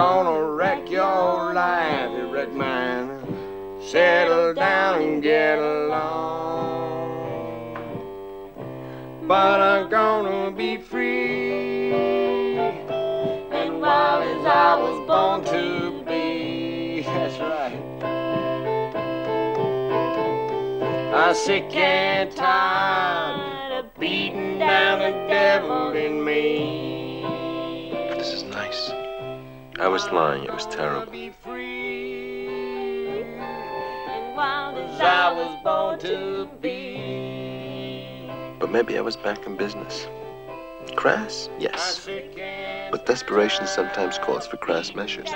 gonna wreck your life, he wrecked mine. Settle down and get along, but I'm gonna be free and wild as I was born to be. That's right. I'm sick and tired of beating down the devil in me. This is nice. I was lying, it was terrible. I was born to be. But maybe I was back in business. Crass, yes. But desperation sometimes calls for crass measures.